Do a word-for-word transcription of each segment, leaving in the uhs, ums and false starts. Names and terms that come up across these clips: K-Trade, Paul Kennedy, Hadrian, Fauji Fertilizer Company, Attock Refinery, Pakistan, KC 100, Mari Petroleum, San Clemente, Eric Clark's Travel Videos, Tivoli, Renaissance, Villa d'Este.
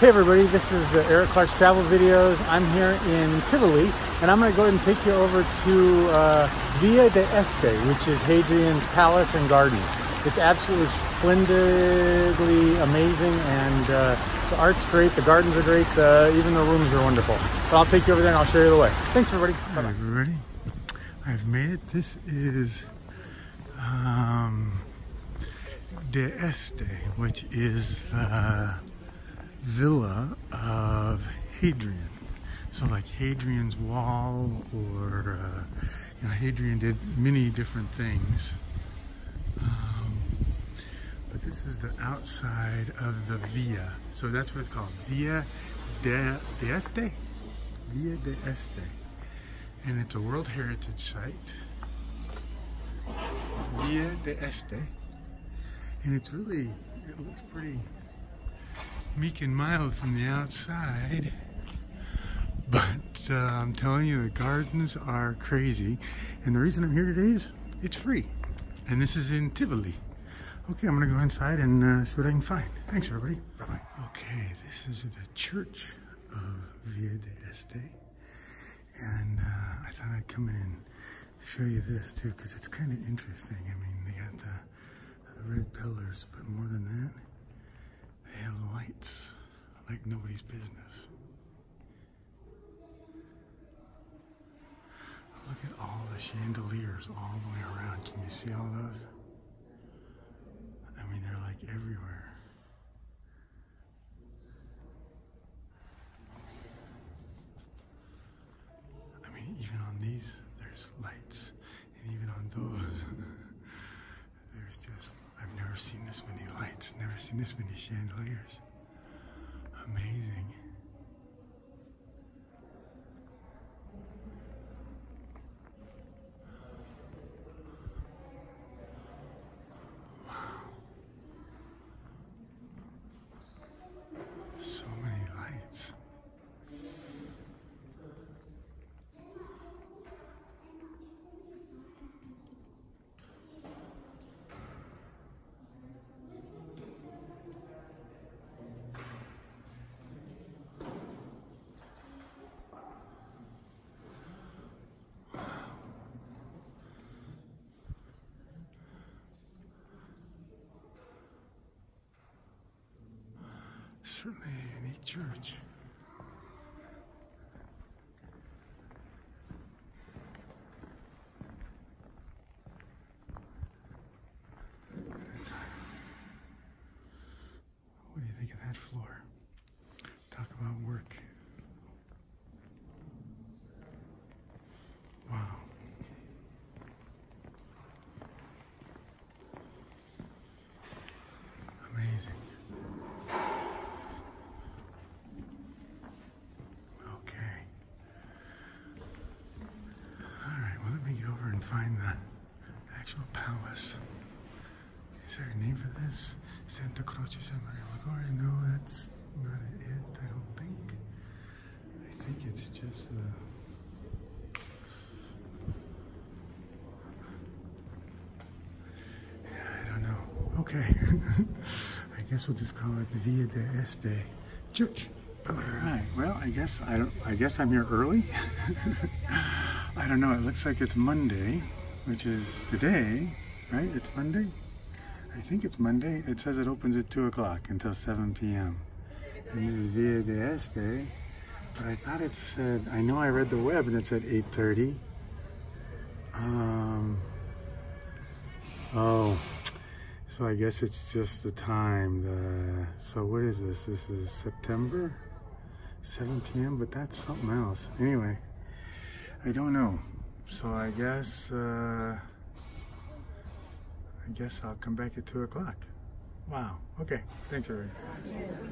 Hey everybody, this is uh, Eric Clark's Travel Videos. I'm here in Tivoli, and I'm going to go ahead and take you over to uh, Villa d'Este, which is Hadrian's palace and garden. It's absolutely splendidly amazing, and uh, the art's great, the gardens are great, uh, even the rooms are wonderful. But I'll take you over there and I'll show you the way. Thanks everybody. Bye-bye. Hi everybody, I've made it. This is um, d'Este, which is the... Uh, Villa of Hadrian. So like Hadrian's Wall, or uh, you know, Hadrian did many different things, um, but this is the outside of the Villa, so that's what it's called, Villa d'Este. Villa d'Este, and it's a World Heritage Site, Villa d'Este, and it's really, it looks pretty meek and mild from the outside, but uh, I'm telling you, the gardens are crazy. And the reason I'm here today is it's free, and this is in Tivoli. Okay, I'm gonna go inside and uh, see what I can find. Thanks everybody, bye bye. Okay, this is the church of Villa d'Este, and uh, I thought I'd come in and show you this too, because it's kind of interesting. I mean, they got the, the red pillars, but more than that, they have lights like nobody's business. Look at all the chandeliers all the way around. Can you see all those? I mean, they're like everywhere. I mean, even on these, there's lights. And even on those, there's just... I've never seen this many lights, never seen this many chandeliers. Amazing. Wow. So many lights. Certainly a unique church. What do you think of that floor? Talk about work. Find the actual palace. Is there a name for this? Santa Croce San Maria Lagoria? No, that's not it, I don't think. I think it's just uh... yeah, I don't know. Okay. I guess we'll just call it the Villa d'Este Church. All right. Well, I guess I don't. I guess I'm here early. I don't know, it looks like it's Monday, which is today, right? It's Monday? I think it's Monday. It says it opens at two o'clock until seven p m And this is Villa d'Este, but I thought it said, I know I read the web and it said eight thirty. Um, oh, so I guess it's just the time. The, so what is this? This is September, seven p m, but that's something else. Anyway. I don't know, so I guess, uh, I guess I'll come back at two o'clock. Wow, okay, thanks everybody.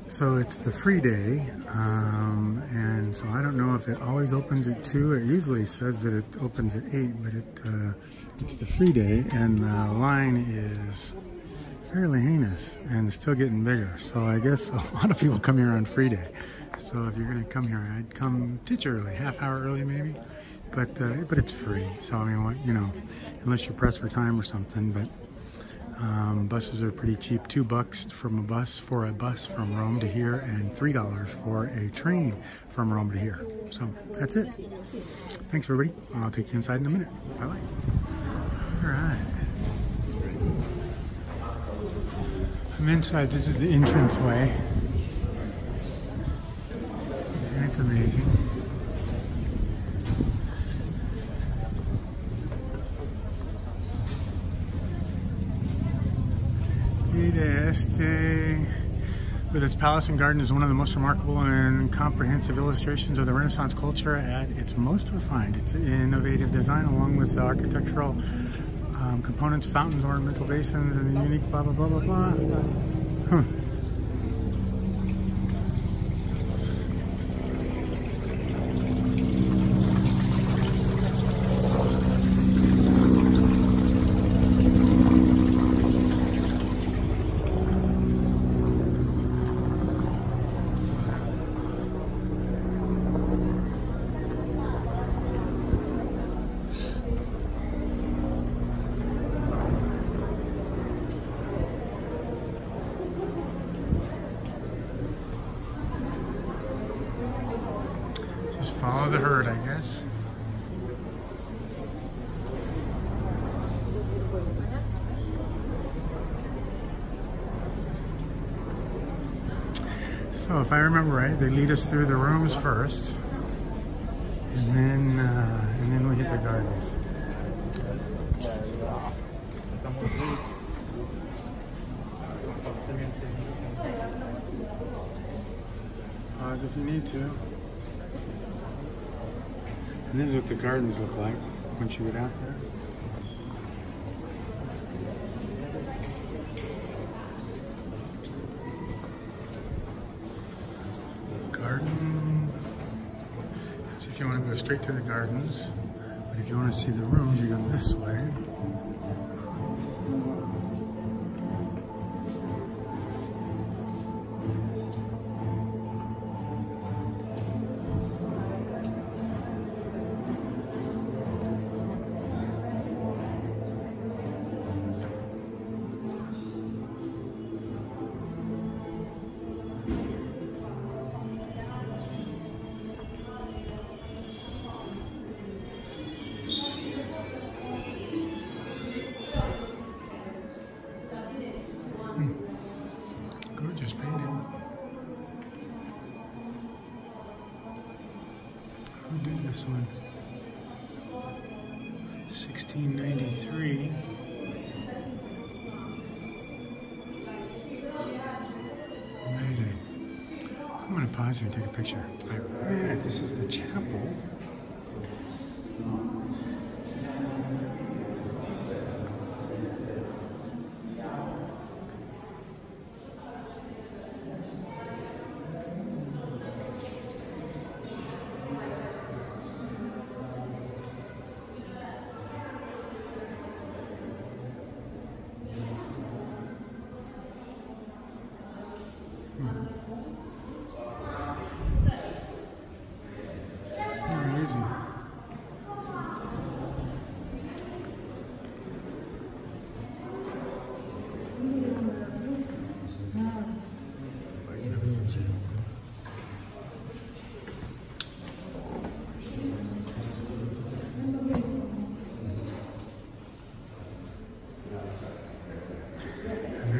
So it's the free day, um, and so I don't know if it always opens at two. It usually says that it opens at eight, but it, uh, it's the free day, and the line is fairly heinous, and it's still getting bigger. So I guess a lot of people come here on free day. So if you're gonna come here, I'd come ditch early, half hour early maybe. But uh, but it's free, so I mean, what, you know, unless you press for time or something. But Um, buses are pretty cheap, two bucks from a bus for a bus from Rome to here, and three dollars for a train from Rome to here. So that's it. Thanks everybody. I'll take you inside in a minute. Bye bye. All right. I'm inside. This is the entrance way, and it's amazing. Villa d'Este, with its palace and garden, is one of the most remarkable and comprehensive illustrations of the Renaissance culture at its most refined. Its innovative design, along with the architectural um, components, fountains, ornamental basins, and the unique blah, blah, blah, blah, blah. Huh. Follow the herd, I guess. So if I remember right, they lead us through the rooms first, and then uh, and then we hit the gardens. Pause if you need to. And this is what the gardens look like once you get out there. Garden. That's if you want to go straight to the gardens. But if you want to see the rooms, you go this way. This one, sixteen ninety-three. Amazing. I'm going to pause here and take a picture. All right, this is the chapel.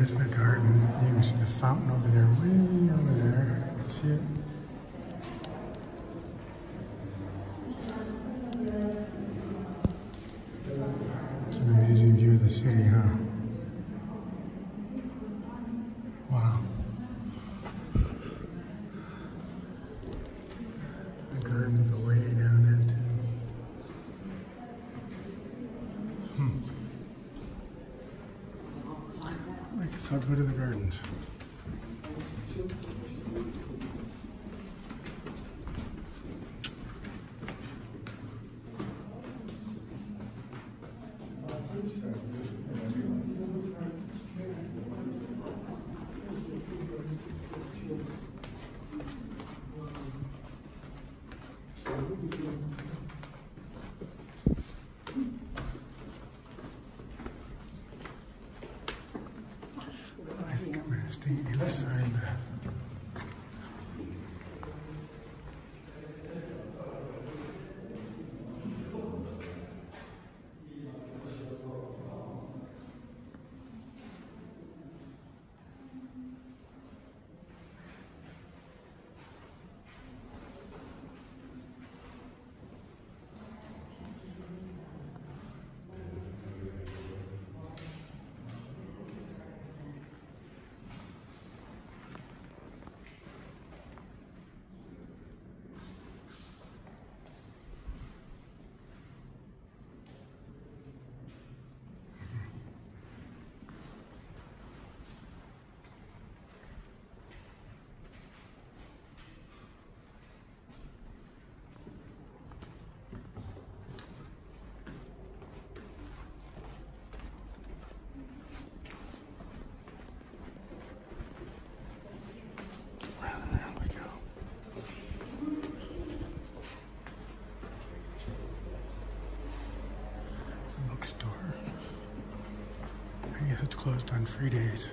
The garden, you can see the fountain over there, way over there. See it? It's an amazing view of the city, huh? Wow. The garden goes way down there too. Hmm. I guess I'll go to the gardens. sign. It's closed on free days.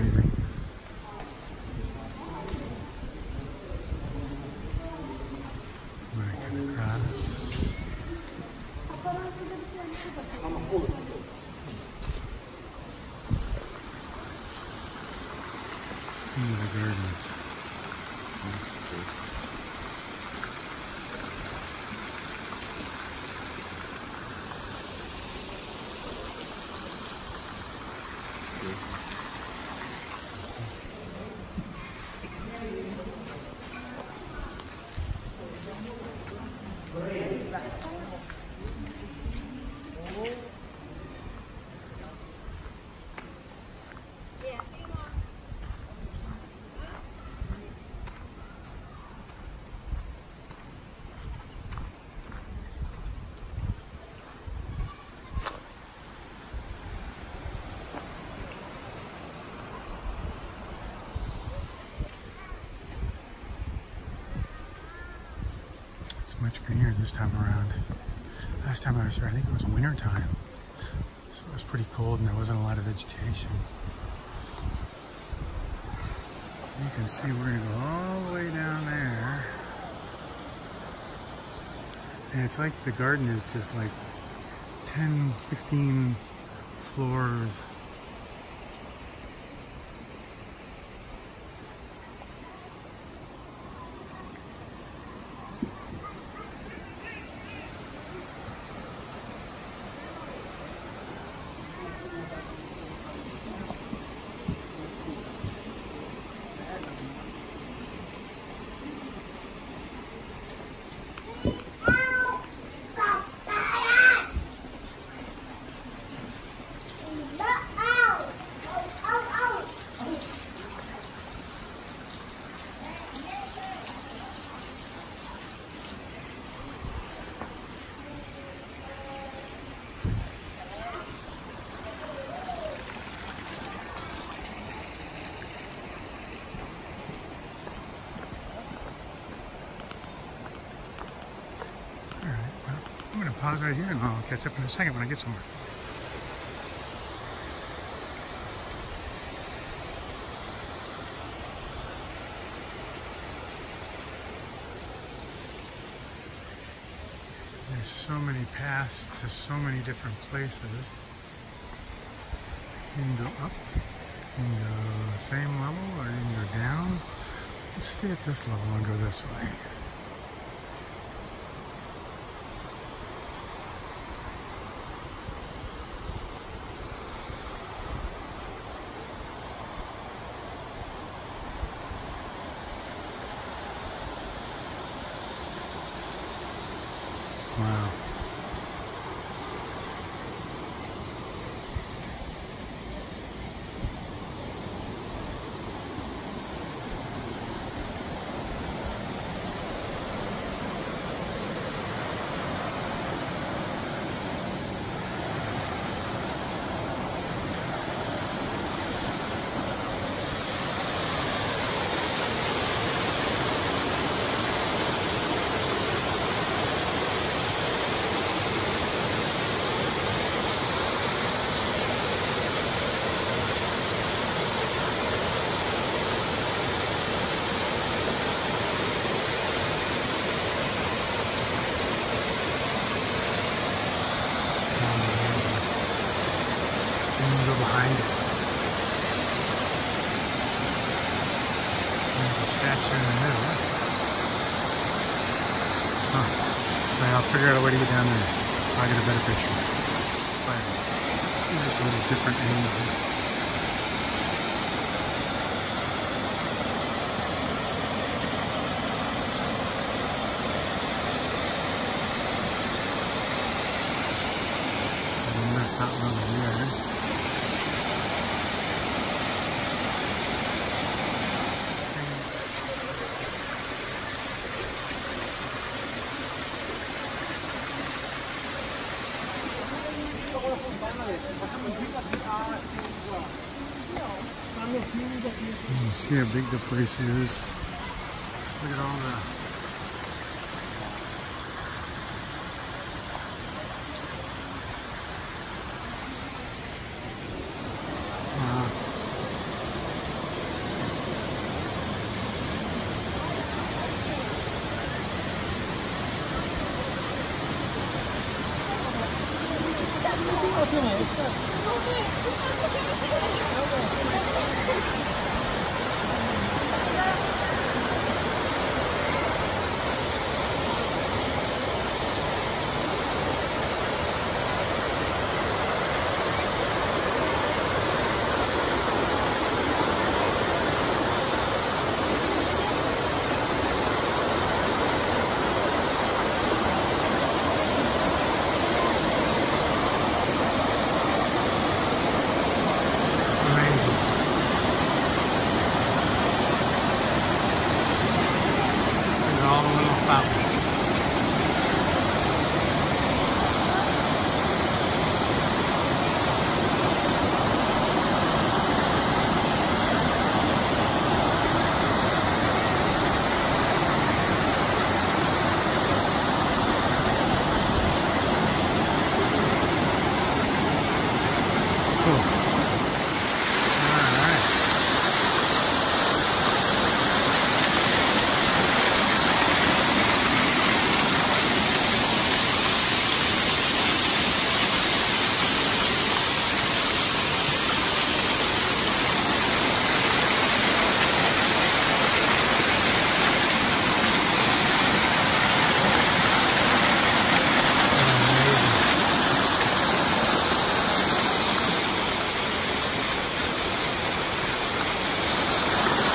These are the gardens. Much greener this time around. Last time I was here, I think it was winter time, so it was pretty cold and there wasn't a lot of vegetation. You can see we're gonna go all the way down there, and it's like the garden is just like ten, fifteen floors. Pause right here and I'll catch up in a second when I get somewhere. There's so many paths to so many different places. You can go up in the same level, or you can go down. Let's stay at this level and go this way. Wow. Figure out a way to get down there. I'll get a better picture. But it's just a little different angle here. And that's not really here. You see how big the place is. Look at all the uh,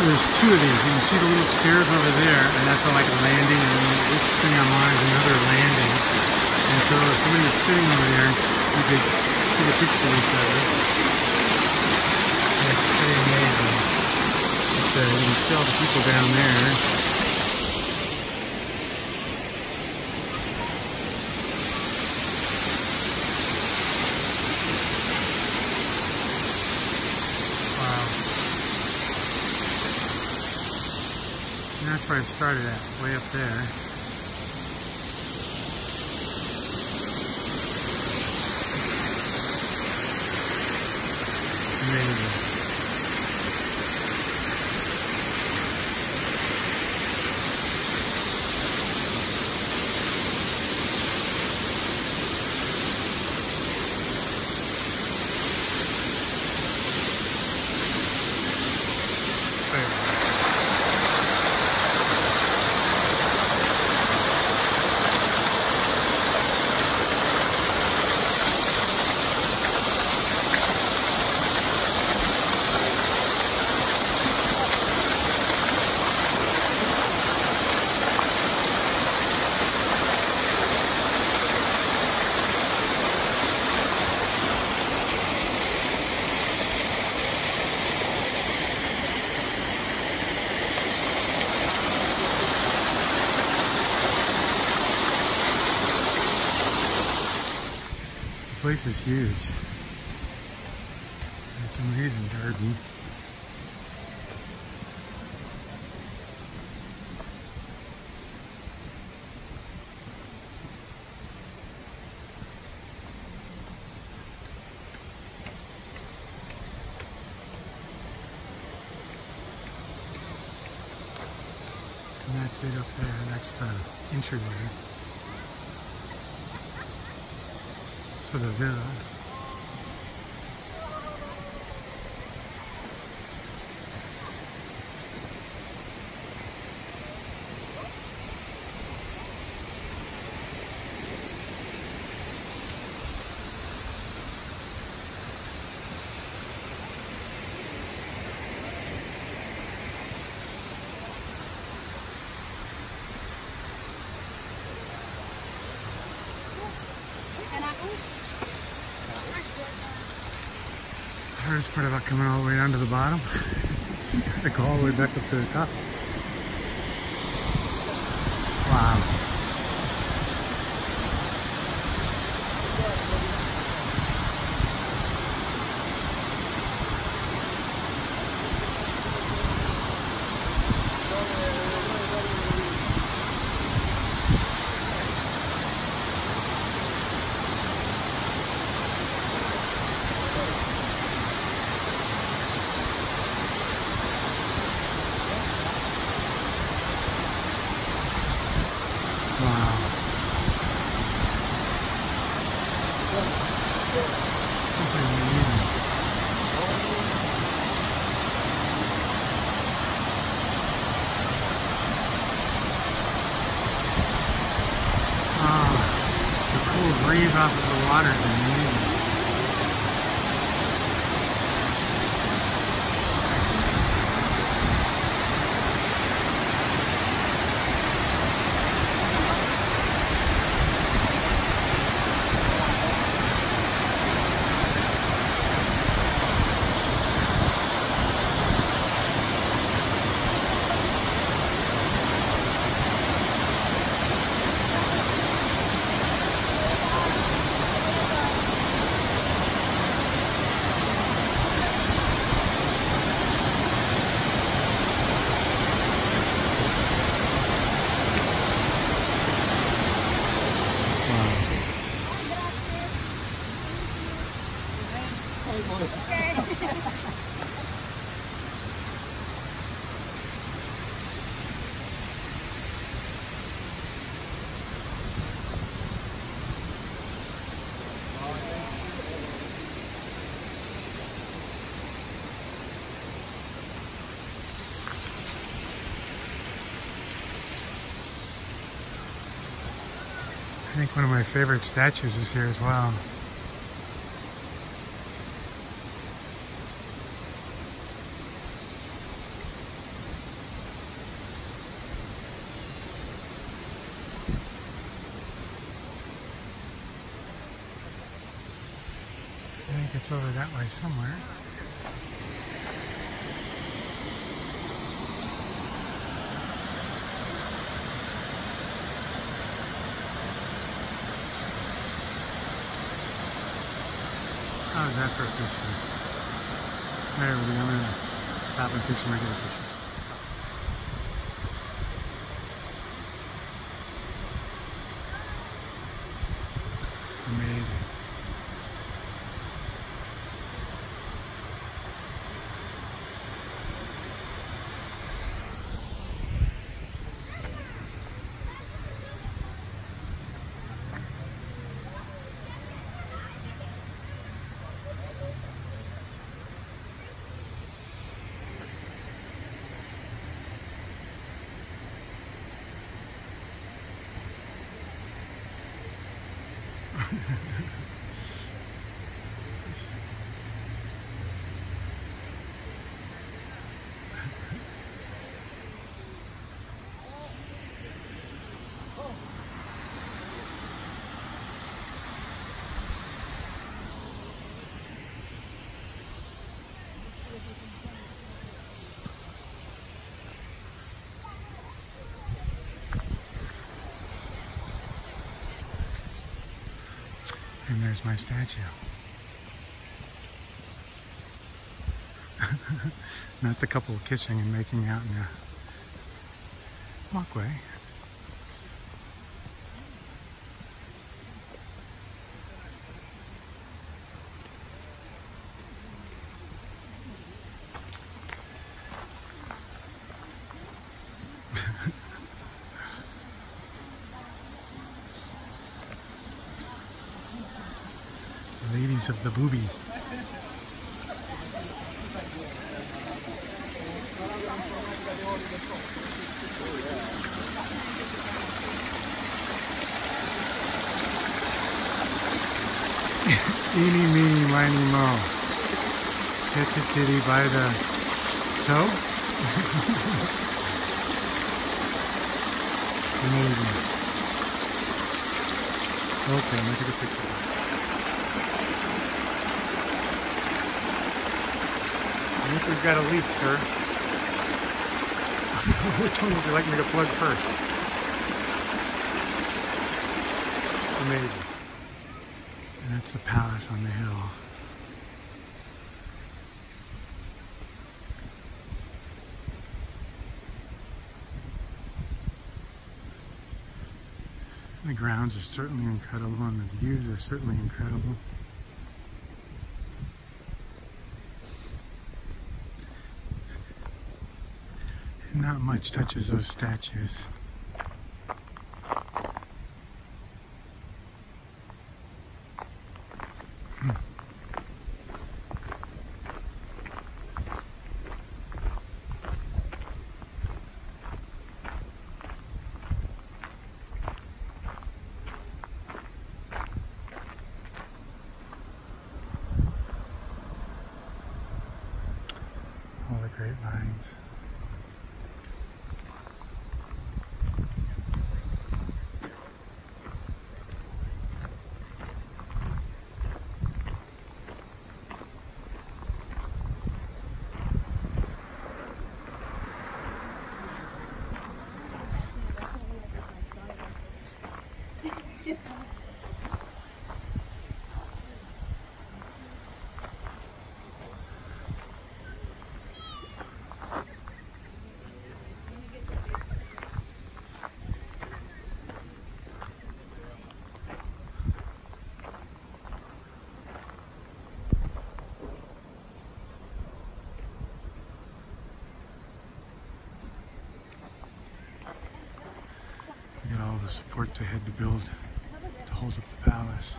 There's two of these. You can see the little stairs over there, and that's like a landing, and this thing on mine is another landing. And so if somebody was sitting over there, you could see the picture of each other. That's pretty amazing. So you can see all the people down there. And that's where I started at, way up there. Amazing. place is huge. It's an amazing garden. And that's it up there, that's the entryway for the villa. The hardest part about coming all the way down to the bottom, I go all the way back up to the top. Wow. Breathe off of the water is amazing. I think one of my favorite statues is here as well. I think it's over that way somewhere. How's that for a picture? Alright, everybody, I'm gonna stop and picture my little picture. Amazing. and there's my statue. Not the couple kissing and making out in a walkway. Ladies of the booby. Eeny, meeny, miny, moe. Catch a kitty by the toe. Amazing. Okay, look at the picture. I think we've got a leak, sir. Which one would you like me to plug first? Amazing. And that's the palace on the hill. The grounds are certainly incredible, and the views are certainly incredible. Not much touches those statues. Hmm. All the grapevines. The support they had to build to hold up the palace.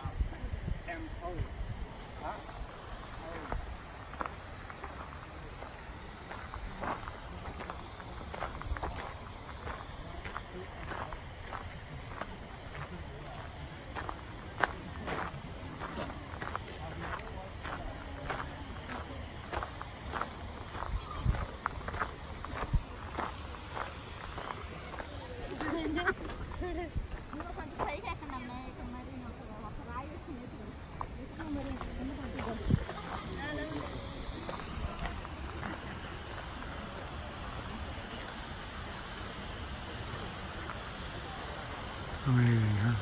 Amazing, huh?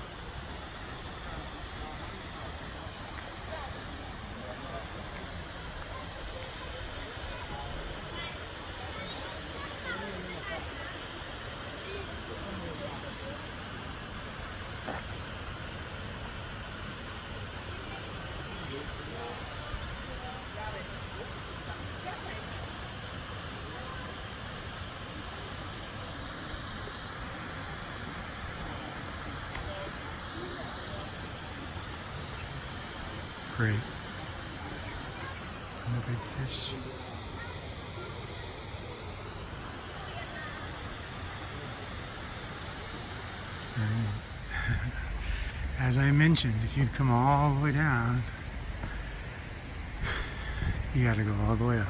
Great. And the big fish. As I mentioned, if you come all the way down, you gotta go all the way up.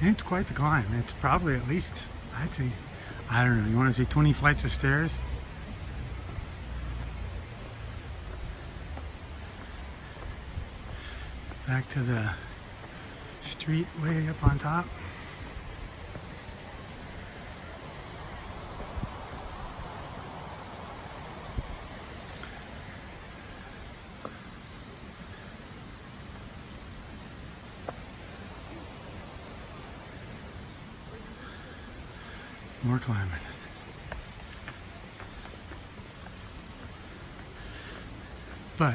And it's quite the climb. It's probably at least, I'd say, I don't know, you wanna say twenty flights of stairs? Back to the street way up on top. More climbing. But one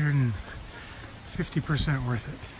hundred fifty percent worth it.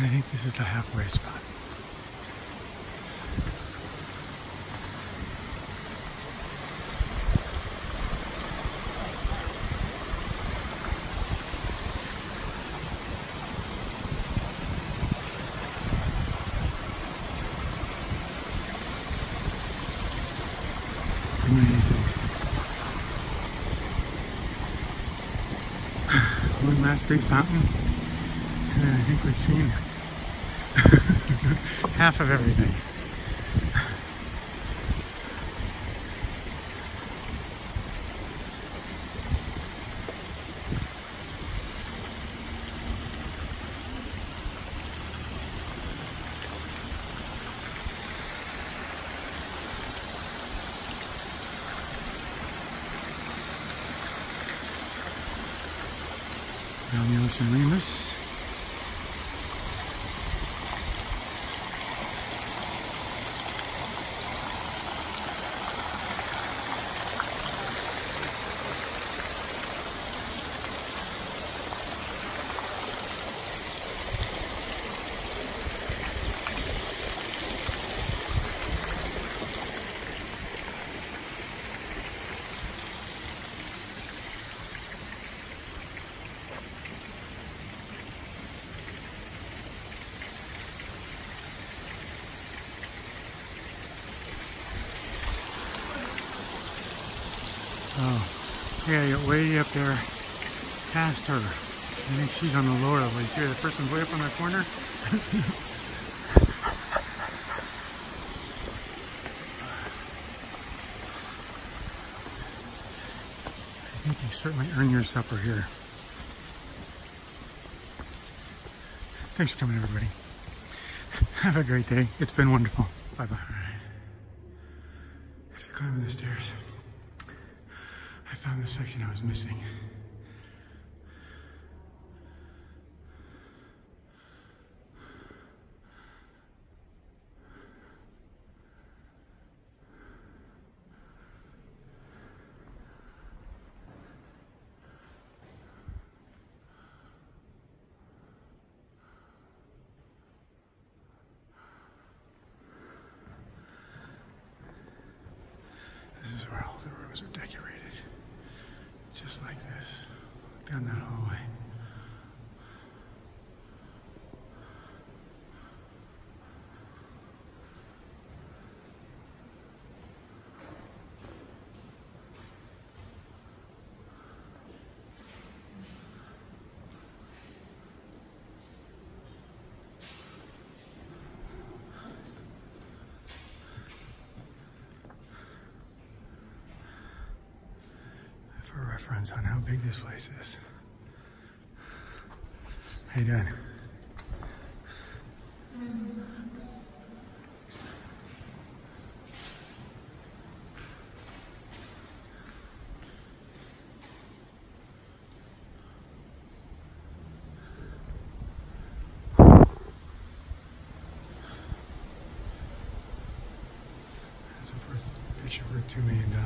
I think this is the halfway spot. Amazing. One last big fountain, and then I think we've seen it. Half of everything. Down the ocean, Remus. Oh, yeah, you're way up there past her. I think she's on the lower level. You see the person way up on that corner? I think you certainly earn your supper here. Thanks for coming, everybody. Have a great day. It's been wonderful. Bye-bye. All right. I have to climb the stairs. I found the section I was missing. This is where all the rooms are decorated. Just like this, down that hallway. For reference on how big this place is. How you doing? That's a picture worth two million dollars.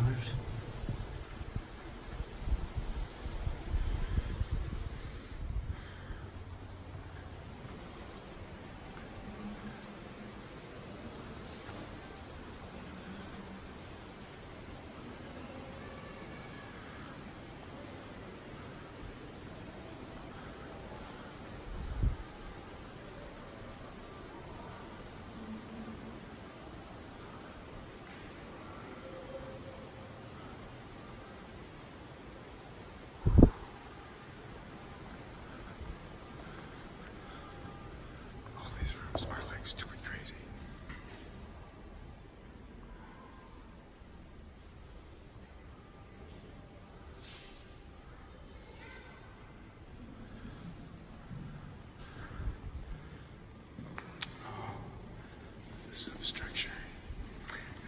substructure.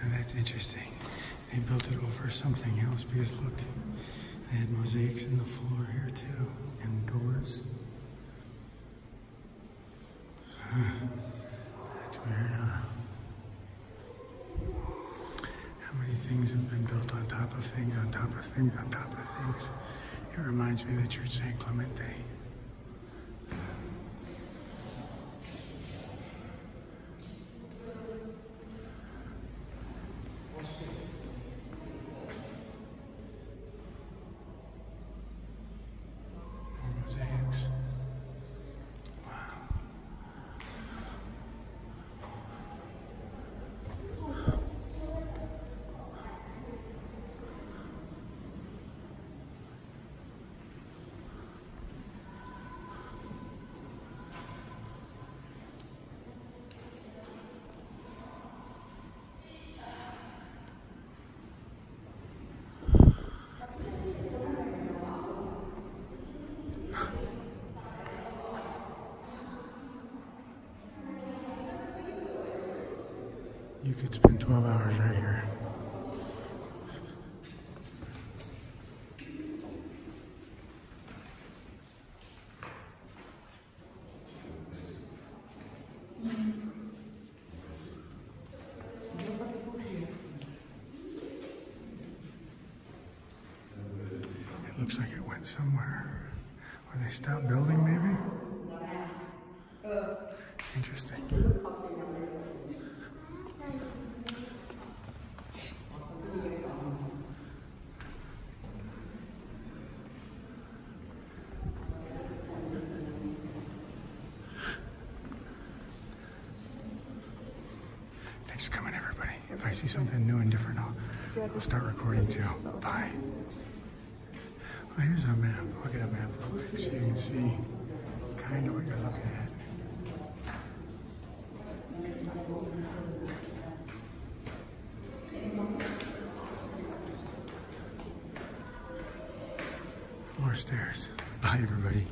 Now that's interesting. They built it over something else because look, they had mosaics in the floor here too, and doors. Huh. That's weird, huh? How many things have been built on top of things, on top of things, on top of things. It reminds me of the church San Clemente. You could spend twelve hours right here. It looks like it went somewhere. Or they stopped building, maybe? Interesting. Thanks for coming, everybody. If I see something new and different, I'll, I'll start recording too. Bye. Well, here's a map. Look at a map real quick so you can see kind of what you're looking at. More stairs. Bye, everybody.